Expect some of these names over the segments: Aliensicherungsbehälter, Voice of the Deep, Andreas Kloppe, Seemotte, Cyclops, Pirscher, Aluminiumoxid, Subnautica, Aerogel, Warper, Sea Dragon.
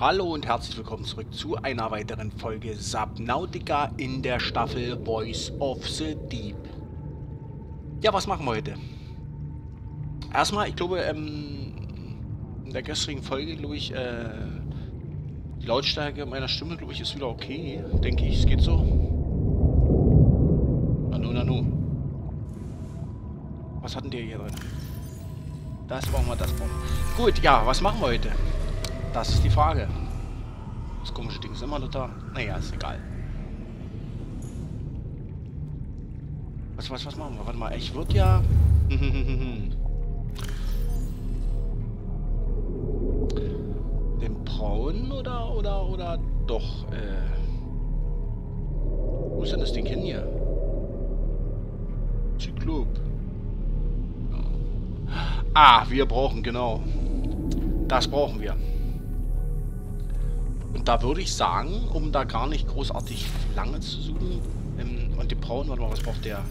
Hallo und herzlich willkommen zurück zu einer weiteren Folge Subnautica in der Staffel Voice of the Deep. Ja, was machen wir heute? Erstmal, ich glaube, in der gestrigen Folge, glaube ich, die Lautstärke meiner Stimme, glaube ich, ist wieder okay. Denke ich, es geht so. Nanu, nanu. Was hatten die hier drin? Das brauchen wir, das brauchen wir. Gut, ja, was machen wir heute? Das ist die Frage. Das komische Ding ist immer noch da. Naja, ist egal. Was machen wir? Warte mal, ich würde ja... den braunen oder doch, Wo ist denn das Ding hin hier? Cyclop. Ah, wir brauchen, genau. Das brauchen wir. Und da würde ich sagen, um da gar nicht großartig lange zu suchen, und den braunen, warte mal, was braucht der?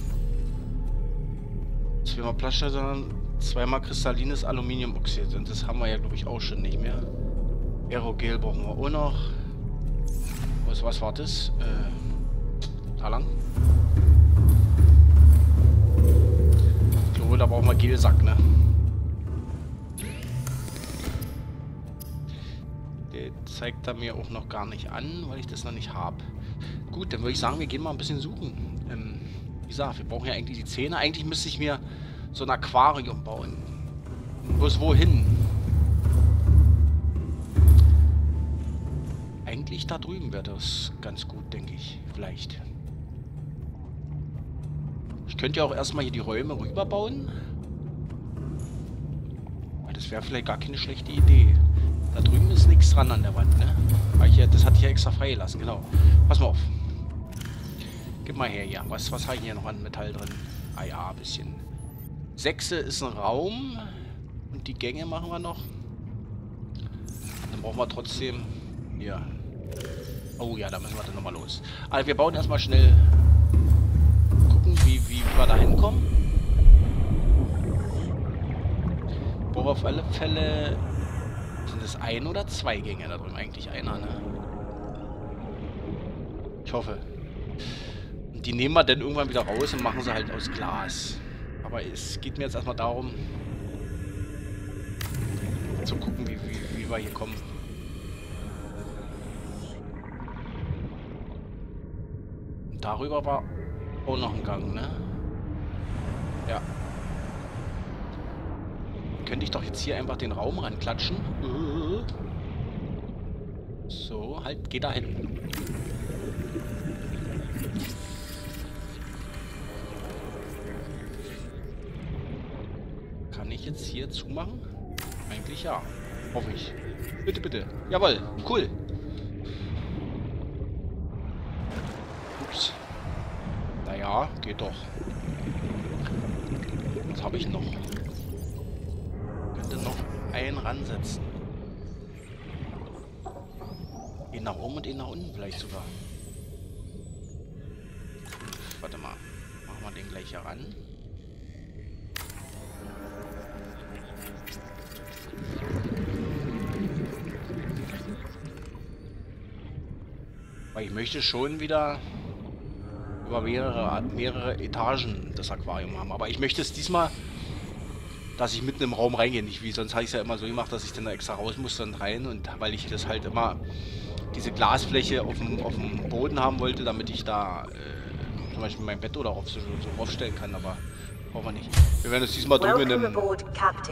2 mal Plastik, sondern 2 mal kristallines Aluminiumoxid. Und das haben wir ja, glaube ich, auch schon nicht mehr. Aerogel brauchen wir auch noch. Was war das? Da lang. Ich glaube, da brauchen wir Gelsack, ne? Zeigt er mir auch noch gar nicht an, weil ich das noch nicht habe. Gut, dann würde ich sagen, wir gehen mal ein bisschen suchen. Wie gesagt, wir brauchen ja eigentlich die Zähne. Eigentlich müsste ich mir so ein Aquarium bauen. Bloß wohin? Eigentlich da drüben wäre das ganz gut, denke ich. Vielleicht. Ich könnte ja auch erstmal hier die Räume rüberbauen. Das wäre vielleicht gar keine schlechte Idee. Da drüben ist nichts dran an der Wand, ne? Weil ich ja, das hatte ich ja extra freigelassen, genau. Pass mal auf. Gib mal her, ja. Was habe ich hier noch an Metall drin? Ah ja, ein bisschen. 6 ist ein Raum. Und die Gänge machen wir noch. Dann brauchen wir trotzdem... Ja. Oh ja, da müssen wir dann nochmal los. Also wir bauen erstmal schnell... Gucken, wie wir da hinkommen. Brauchen wir auf alle Fälle... Sind es 1 oder 2 Gänge da drüben? Eigentlich einer, ne? Ich hoffe. Und die nehmen wir dann irgendwann wieder raus und machen sie halt aus Glas. Aber es geht mir jetzt erstmal darum, zu gucken, wie wir hier kommen. Und darüber war auch noch ein Gang, ne? Ja. Könnte ich doch jetzt hier einfach den Raum ranklatschen. So, halt, geh da hin. Kann ich jetzt hier zumachen? Eigentlich ja. Hoffe ich. Bitte, bitte. Jawohl, cool. Ups. Naja, geht doch. Was habe ich noch? Ransetzen. Ihn nach oben und ihn nach unten vielleicht sogar. Warte mal. Machen wir den gleich heran. Weil ich möchte schon wieder über mehrere Etagen das Aquarium haben. Aber ich möchte es diesmal... dass ich mitten im Raum reingehe, nicht wie, sonst habe ich es ja immer so gemacht, dass ich dann da extra raus muss, dann rein, und weil ich das halt immer, diese Glasfläche auf dem Boden haben wollte, damit ich da zum Beispiel mein Bett oder so aufstellen kann, aber brauchen wir nicht. Wir werden uns diesmal drüben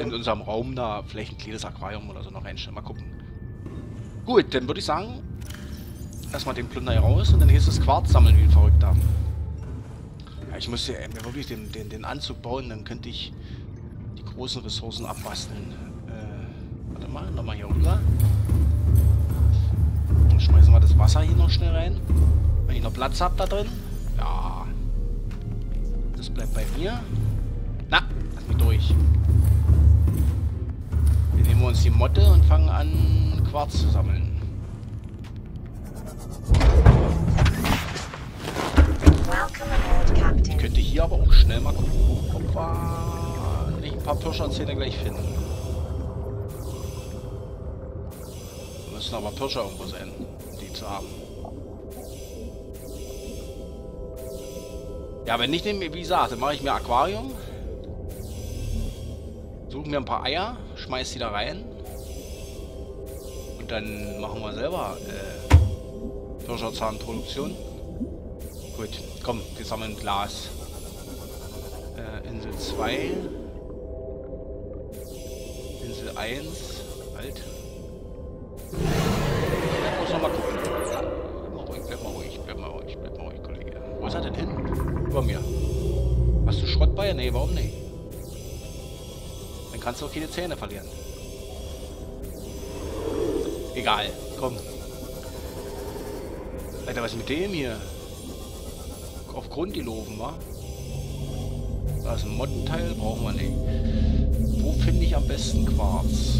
in unserem Raum da vielleicht ein kleines Aquarium oder so noch einstellen, mal gucken. Gut, dann würde ich sagen, erstmal den Plunder hier raus und dann hier ist das Quarz sammeln wie ein Verrückter. Ja, ich muss ja wirklich den Anzug bauen, dann könnte ich großen Ressourcen abbasteln. Warte mal, nochmal hier rüber. Dann schmeißen wir das Wasser hier noch schnell rein. Wenn ich noch Platz habe da drin. Ja. Das bleibt bei mir. Na, lass mich durch. Dann nehmen wir uns die Motte und fangen an, Quarz zu sammeln. Ich könnte hier aber auch schnell mal gucken, ob wir ein paar Pirscher-Zähne gleich finden. müssen aber Pirscher irgendwo sein, um die zu haben. Ja, wenn nicht, wie gesagt, dann mache ich mir Aquarium. Suchen wir ein paar Eier, schmeiß die da rein. Und dann machen wir selber Pirscherzahnproduktion. Gut, komm, wir sammeln Glas. Insel 2. Insel 1. Alt. Ich muss nochmal gucken. Bleib mal ruhig, Kollege. Wo ist er denn hin? Über mir. Hast du Schrott bei? Nee, warum nicht? Dann kannst du auch keine Zähne verlieren. Egal, komm. Alter, was ist mit dem hier? Auf Grund die Loben, wa? Da ist ein Mottenteil, brauchen wir nicht. Wo finde ich am besten Quarz?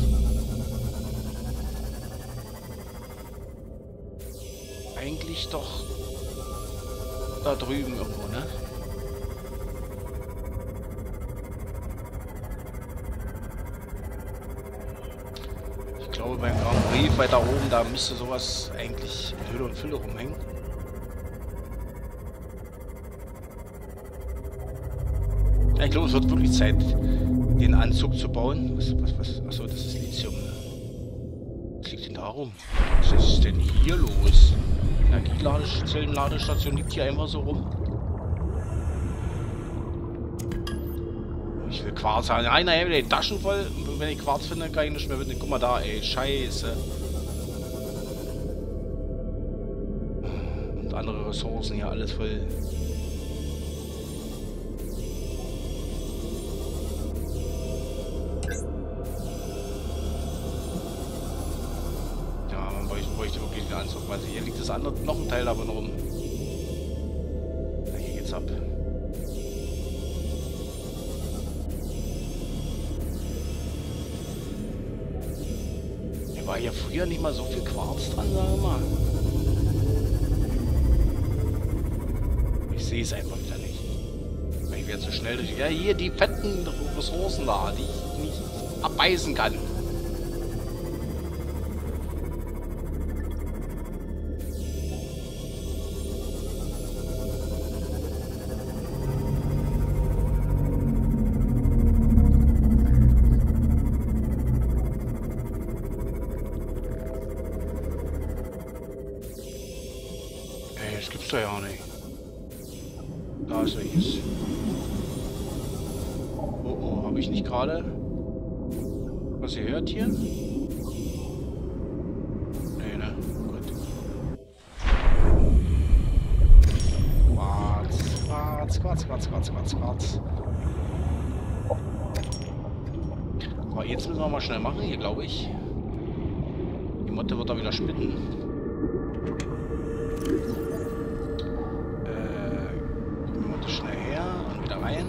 Eigentlich doch da drüben irgendwo, ne? Ich glaube beim Grand Prix weiter oben, da müsste sowas eigentlich in Hülle und Fülle rumhängen. Ich glaube, es wird wirklich Zeit, den Anzug zu bauen. Was? Achso, das ist Lithium. Was liegt denn da rum? Was ist denn hier los? Energieladestation liegt hier einfach so rum. Ich will Quarz haben. Nein, ich will die Taschen voll. Und wenn ich Quarz finde, kann ich nicht mehr mitnehmen. Guck mal da, ey. Scheiße. Und andere Ressourcen hier, alles voll. Also hier liegt das andere, noch ein Teil davon rum. Na, hier geht's ab. Hier war ja früher nicht mal so viel Quarz dran, sag mal. Ich sehe es einfach wieder nicht. Ich werde so schnell durch. Ja, hier die fetten Ressourcen da, die ich nicht abbeißen kann. Was ihr hört hier? Nee, ne? Gut. Quarz. Aber jetzt müssen wir mal schnell machen hier, glaube ich. Die Motte wird da wieder spitten. Die Motte schnell her und wieder rein.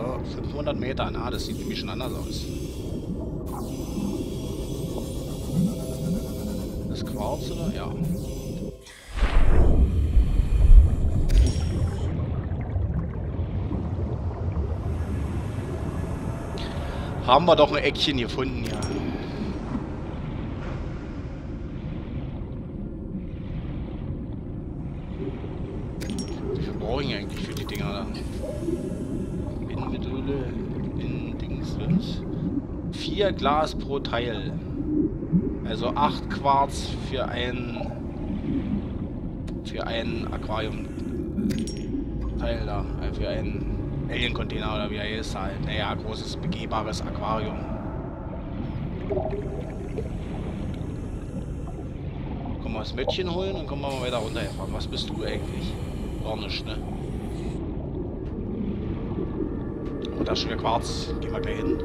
Oh, 500 Meter, na, das sieht nämlich schon anders aus. Quarz oder? Ja. Haben wir doch ein Eckchen gefunden, ja. Wie viel brauche ich eigentlich für die Dinger da? In Dingsens. 4 Glas pro Teil. Also 8 Quarz für ein Aquarium-Teil da, für einen Alien-Container oder wie er ist halt. Naja, großes begehbares Aquarium. Können wir das Mädchen holen und können wir mal weiter runterfahren. Was bist du eigentlich? Gar nicht, ne? Oh, da ist schon wieder Quarz. Gehen wir gleich hin.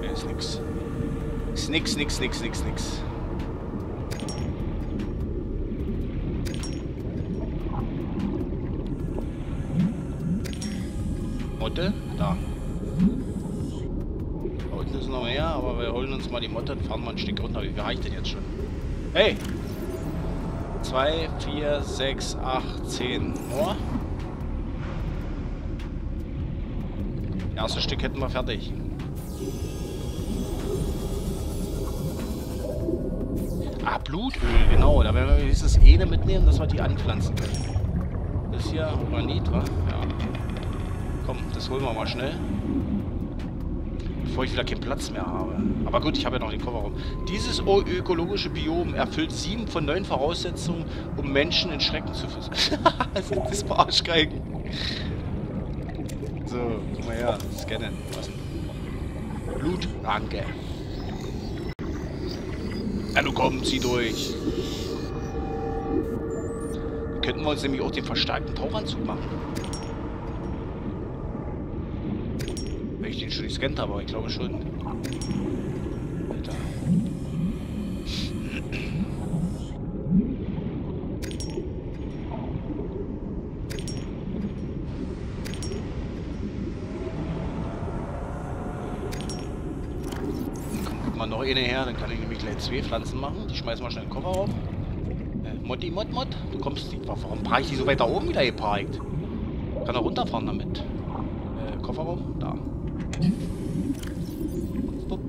Nee, ist nix. Nix. Motte? Da. Da unten ist noch mehr, aber wir holen uns mal die Motte und fahren mal ein Stück runter. Wie viel reicht denn jetzt schon? Hey! 2, 4, 6, 8, 10. Oh. Das erste Stück hätten wir fertig. Blutöl, genau. Da werden wir dieses Ene mitnehmen, dass wir die anpflanzen können. Das hier Granit, wa? Ja. Komm, das holen wir mal schnell. Bevor ich wieder keinen Platz mehr habe. Aber gut, ich habe ja noch den Koffer rum. Dieses ökologische Biom erfüllt 7 von 9 Voraussetzungen, um Menschen in Schrecken zu versetzen. Das war Arschgeigen. So, guck mal her. Scannen lassen. Blut, danke. Ja, du komm, zieh durch. Dann könnten wir uns nämlich auch den verstärkten Tauchanzug machen. Wenn ich den schon gescannt habe, aber ich glaube schon. Alter. Noch eine her, dann kann ich nämlich gleich 2 Pflanzen machen. Die schmeißen wir schnell in den Koffer rauf. Mod, du kommst nicht. Warum parke ich die so weit da oben wieder geparkt? Kann er runterfahren damit. Kofferraum, da. Bup.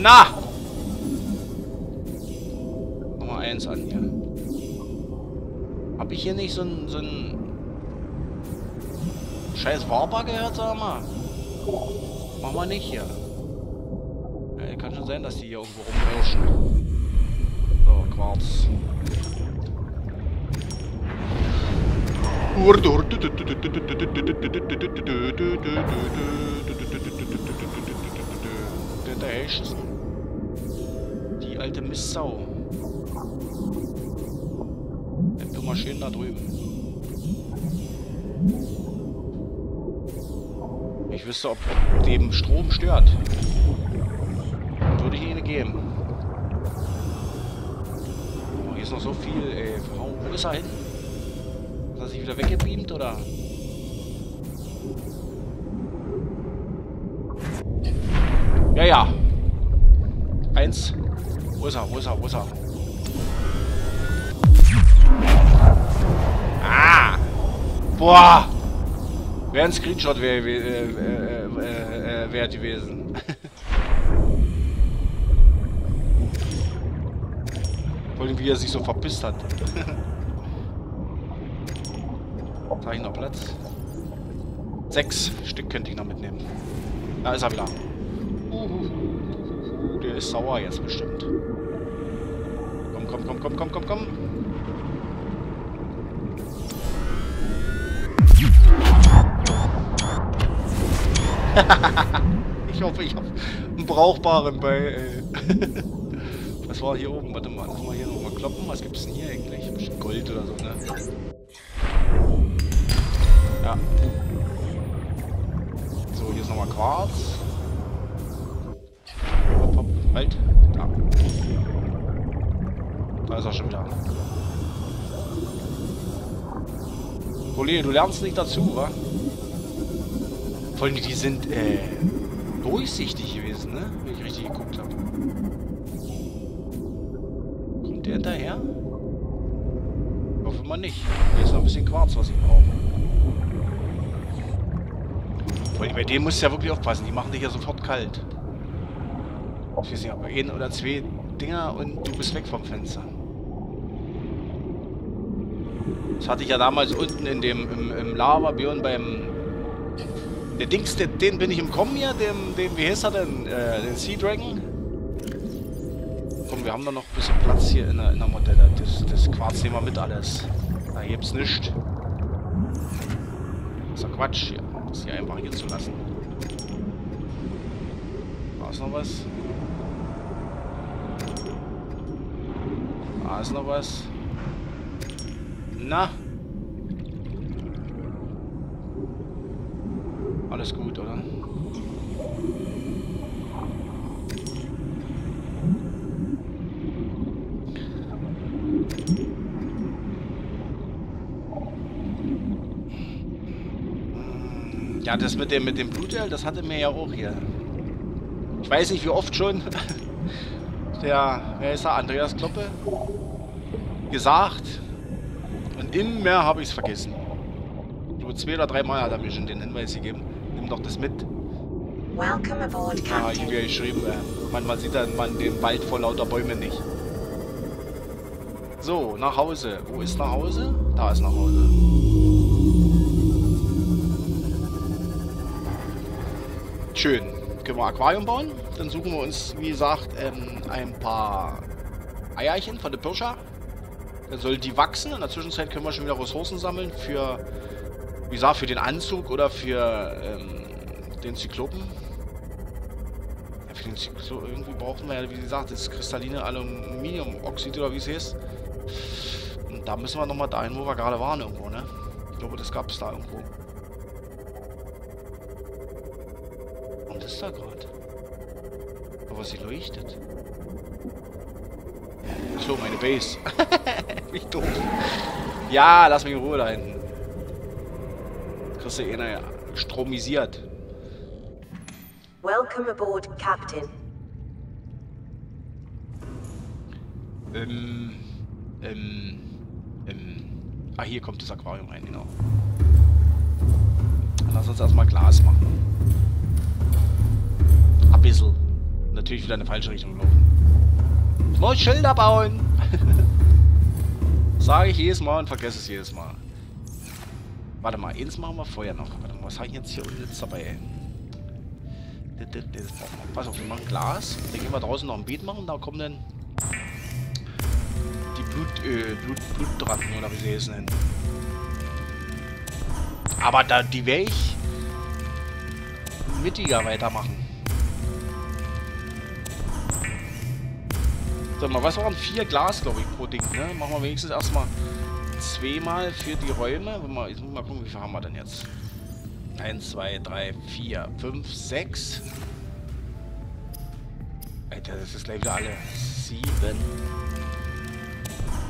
Na! Nummer 1 an hier. Hab ich hier nicht so ein scheiß Warbar gehört, sag mal? Machen wir nicht hier. Ja, kann schon sein, dass die hier irgendwo rumrauschen. So, Quarz. Da ist sie. Die alte Mistsau. Bleib immer schön da drüben. Ich wüsste, ob dem Strom stört. Würde ich ihnen geben. Oh, hier ist noch so viel, ey. Wo ist er hin? Hat er sich wieder weggebeamt, oder? Ja, ja. 1. Wo ist er? Wo ist er? Wo ist er? Ah! Boah! Wäre ein Screenshot wert gewesen. Vor allem, wie er sich so verpisst hat. Da habe ich noch Platz. 6 Stück könnte ich noch mitnehmen. Da ist er wieder. Der ist sauer jetzt bestimmt. Komm, komm, komm, komm, komm, komm, komm. Ich hoffe, ich habe einen brauchbaren bei. Was war hier oben? Warte mal, lass mal hier nochmal kloppen. Was gibt's denn hier eigentlich? Bestimmt Gold oder so, ne? Ja. So, hier ist nochmal Quarz. Hopp, hopp, halt. Da. Da ist er schon wieder. Kollege, du lernst nicht dazu, wa? Vor allem, die sind durchsichtig gewesen, ne? Wenn ich richtig geguckt habe. Kommt der hinterher? Hoffe mal nicht. Hier ist noch ein bisschen Quarz, was ich brauche. Vor allem, bei denen musst du ja wirklich aufpassen. Die machen dich ja sofort kalt. Ich weiß nicht, aber 1 oder 2 Dinger und du bist weg vom Fenster. Das hatte ich ja damals unten in dem, im Lava-Bion beim... Der Dings, den bin ich im Kommen hier, dem wie heißt er denn? Den Sea Dragon. Komm, wir haben da noch ein bisschen Platz hier in der Modelle. Das Quarz nehmen wir mit alles. Da gibt's nichts. Das ist doch Quatsch, hier. Das hier einfach hier zu lassen. Da ist noch was. Da ist noch was. Na! Alles gut, oder? Ja, das mit dem Blutöl, das hatte mir ja auch hier. Ich weiß nicht, wie oft schon wer ist der Andreas Kloppe gesagt. Und immer mehr habe ich es vergessen. Nur 2 oder 3 Mal hat er mir schon den Hinweis gegeben. Nimm doch das mit. Welcome aboard, Captain. Ja, ich habe ja geschrieben, manchmal sieht man den Wald vor lauter Bäumen nicht. So, nach Hause. Wo ist nach Hause? Da ist nach Hause. Schön. Können wir ein Aquarium bauen? Dann suchen wir uns, wie gesagt, ein paar Eierchen von der Pirscher. Dann sollen die wachsen. In der Zwischenzeit können wir schon wieder Ressourcen sammeln für, wie gesagt, für den Anzug oder für den Zyklopen. Ja, für den Zyklopen irgendwie brauchen wir ja, wie gesagt, das kristalline Aluminiumoxid oder wie es heißt. Und da müssen wir nochmal dahin, wo wir gerade waren irgendwo, ne? Ich glaube, das gab es da irgendwo. Und das ist da gerade. Aber sie leuchtet. Ach so, meine Base. Wie doof. Ja, lass mich in Ruhe da hinten. Kriegst du ja stromisiert. Welcome aboard, Captain. Ah, hier kommt das Aquarium rein, genau. Lass uns erstmal Glas machen. Ein bisschen. Natürlich wieder in eine falsche Richtung laufen. Ich muss Schilder bauen. Sage ich jedes Mal und vergesse es jedes Mal. Warte mal, eins machen wir vorher noch. Warte mal, was habe ich jetzt hier unten jetzt dabei? Das brauchen wir. Pass auf, wir machen Glas. Dann gehen wir draußen noch ein Beet machen. Da kommen dann die Blutdrachen oder wie sie es nennen. Aber da, die werde ich mittiger weitermachen. Mal, was waren 4 Glas, glaube ich, pro Ding, ne? Machen wir wenigstens erstmal 2 mal für die Räume. Ich muss mal gucken, wie viel haben wir denn jetzt? 1, 2, 3, 4, 5, 6. Alter, das ist gleich wieder alle. 7,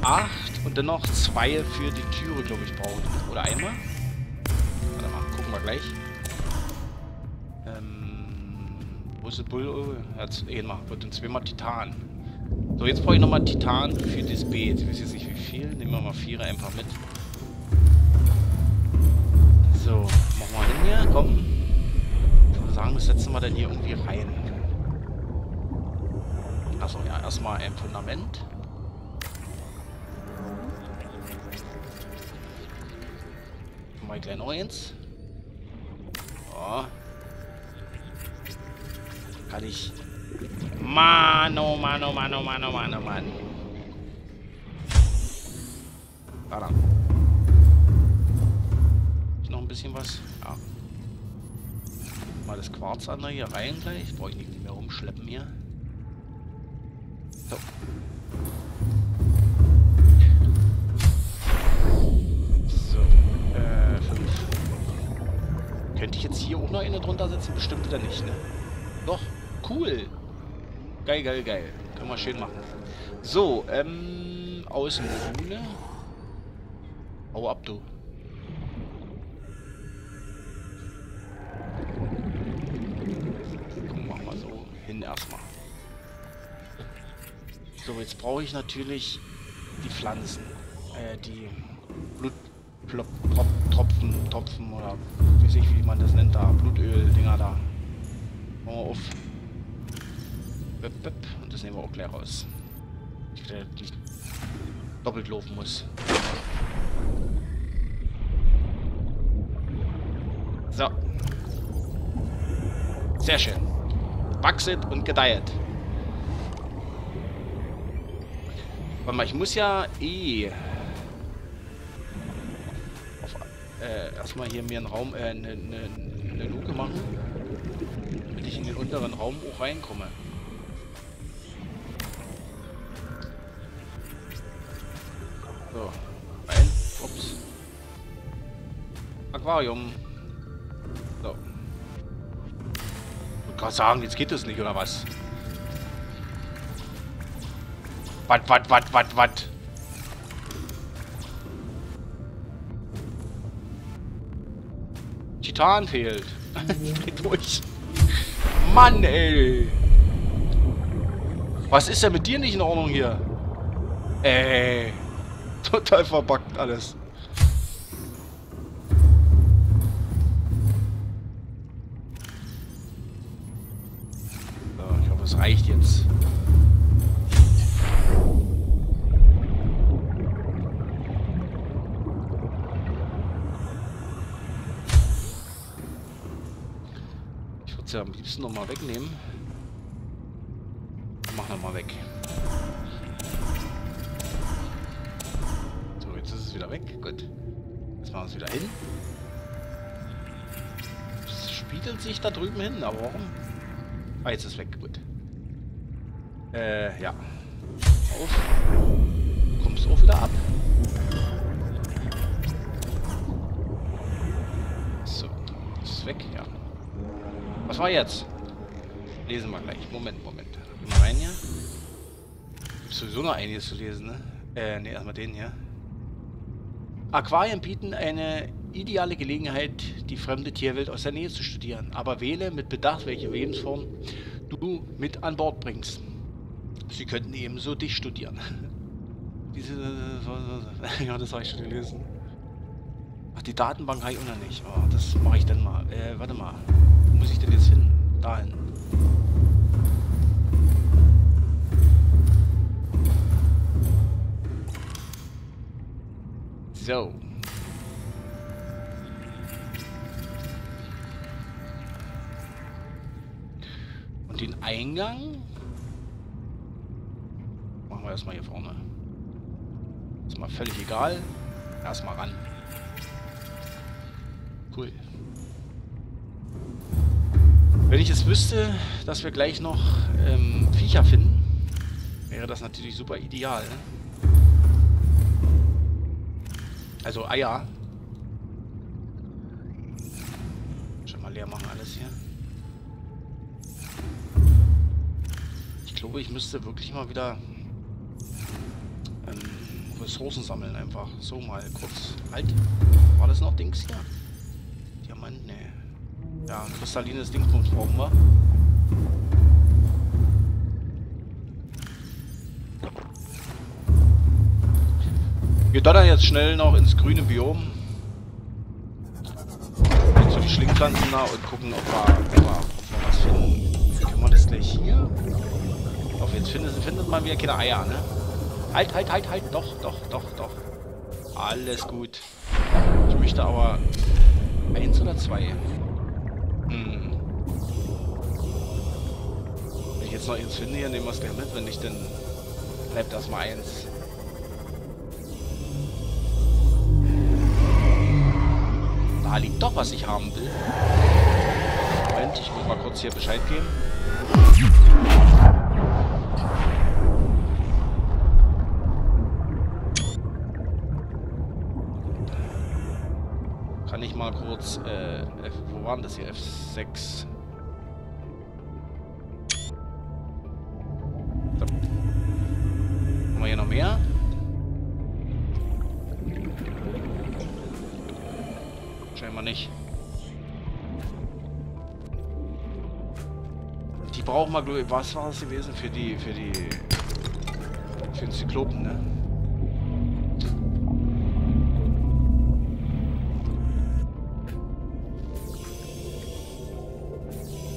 8 und dann noch 2 für die Türe, glaube ich, brauchen. Oder einmal? Warte mal, gucken wir gleich. Wo ist das Bull? Jetzt einmal. Wird dann 2 mal Titan. So, jetzt brauche ich nochmal Titan für das Beet. Ich weiß jetzt nicht wie viel. Nehmen wir mal 4 einfach mit. So, machen wir hin hier. Komm. Ich würde sagen, das setzen wir dann hier irgendwie rein. Achso, ja, erstmal ein Fundament. Mal gleich noch eins. Oh. Kann ich... Mann, oh Mann, oh Mann, oh Mann, oh Mann, oh Mann. Warte. Ist noch ein bisschen was? Ja. Mal das Quarz an hier rein gleich. Brauche ich nicht mehr rumschleppen hier. So. So. 5. Könnte ich jetzt hier auch noch eine drunter setzen? Bestimmt wieder nicht, ne? Doch. Cool. Geil, geil, geil. Können wir schön machen. So, Außenmodule. Hau ab, du. Komm, machen wir so hin erstmal. So, jetzt brauche ich natürlich die Pflanzen. Die Bluttropfen oder weiß ich, wie man das nennt da. Blutöl-Dinger da. Machen wir auf. Und das nehmen wir auch gleich raus. Ich wieder doppelt laufen muss. So. Sehr schön. Wachset und gedeiht. Warte mal, ich muss ja eh... erstmal hier mir einen Raum, eine Luke machen. Damit ich in den unteren Raum auch reinkomme. So, rein. Ups. Aquarium. So. Ich kann sagen, jetzt geht das nicht, oder was? Wat. Titan fehlt. Geht durch. Mann, ey. Was ist denn mit dir nicht in Ordnung hier? Ey. Total verbackt alles. reicht jetzt. Ich würde es ja am liebsten nochmal wegnehmen. Mach nochmal weg. So, jetzt ist es wieder weg. Gut. Jetzt machen wir es wieder hin. Es spiegelt sich da drüben hin, aber warum? Ah, jetzt ist es weg. Gut. Ja. Auf. Kommst du auch wieder ab? So. Ist es weg? Ja. Was war jetzt? Lesen wir gleich. Moment. Gehen wir rein hier. Gibt sowieso noch einiges zu lesen, ne? Ne, erstmal den hier. Aquarien bieten eine ideale Gelegenheit, die fremde Tierwelt aus der Nähe zu studieren. Aber wähle mit Bedacht, welche Lebensform du mit an Bord bringst. Sie könnten ebenso dich studieren. Diese... ja, das habe ich schon gelesen. Ach, die Datenbank habe ich auch noch nicht. Oh, das mache ich dann mal. Warte mal. Wo muss ich denn jetzt hin? Dahin. So. Und den Eingang machen wir erstmal hier vorne. Ist mal völlig egal. Erstmal ran. Cool. Wenn ich es wüsste, dass wir gleich noch Viecher finden, wäre das natürlich super ideal. Ne? Also Eier. Schon mal leer machen alles hier. Ich glaube, ich müsste wirklich mal wieder Ressourcen sammeln einfach. So mal kurz. Halt. War das noch Dings hier? Diamant, ne. Ja, kristallines Dingsbums brauchen wir. Wir donnern jetzt schnell noch ins grüne Biom. Gehen zu den Schlingpflanzen da und gucken, ob wir was finden. Können wir das gleich hier? Doch, jetzt findet man wieder keine Eier, ne? Halt. Doch. Alles gut. Ich möchte aber 1 oder 2. Hm. Wenn ich jetzt noch eins finde, hier, nehmen wir es gleich mit. Wenn nicht, dann bleibt erstmal 1. Da liegt doch, was ich haben will. Moment, ich muss mal kurz hier Bescheid geben. Kann ich mal kurz... wo waren das hier? F6. So. Haben wir hier noch mehr? Scheinbar nicht. Die brauchen mal, was war das gewesen für den Zyklopen, ne?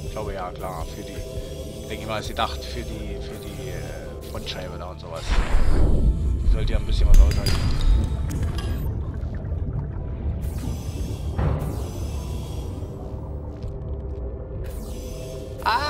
Ich glaube ja, klar, für die, denke ich mal, ist gedacht für die Frontscheibe da und sowas. Die sollte ja ein bisschen was aushalten.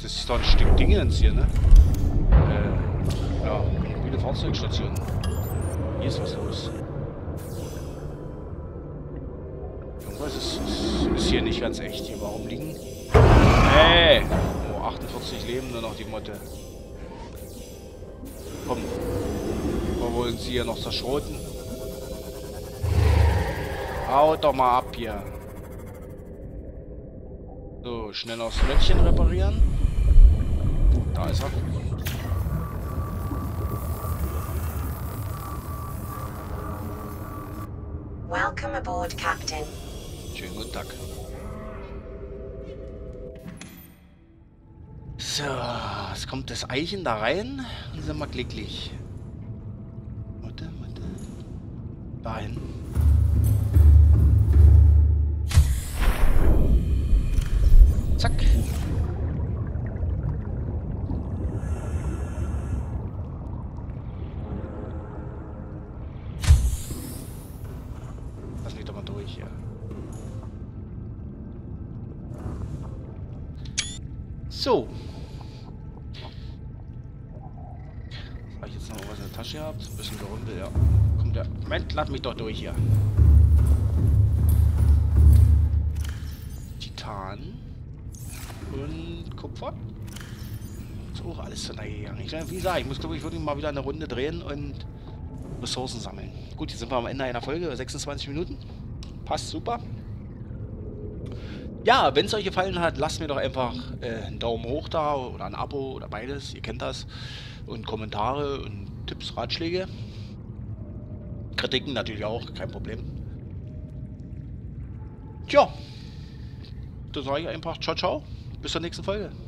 Das ist doch ein Stück Dingens hier, ne? Ja, mobile Fahrzeugstation. Hier ist was los. Irgendwas ist hier nicht ganz echt. Hier, warum liegen? Hey! Oh, 48 Leben, nur noch die Motte. Komm. Wir wollen sie hier noch zerschroten. Haut doch mal ab hier. So, schnell noch das Lötchen reparieren. Da ist er. Welcome aboard, Captain. Schönen guten Tag. So, es kommt das Eichen da rein und sind wir glücklich. Warte. Dahin. Zack. Das liegt aber durch hier. So. Habe ich jetzt noch was in der Tasche gehabt? Ein bisschen gerümpelt, ja. Kommt der. Moment, lass mich doch durch hier. Titan. Und Kupfer. Ist auch alles zu nahe gegangen. Ich glaube, wie gesagt, ich muss, glaube ich, wirklich mal wieder eine Runde drehen und Ressourcen sammeln. Gut, jetzt sind wir am Ende einer Folge, 26 Minuten. Passt super. Ja, wenn es euch gefallen hat, lasst mir doch einfach einen Daumen hoch da oder ein Abo oder beides. Ihr kennt das. Und Kommentare und Tipps, Ratschläge. Kritiken natürlich auch, kein Problem. Tja, da sage ich einfach ciao, ciao. Bis zur nächsten Folge.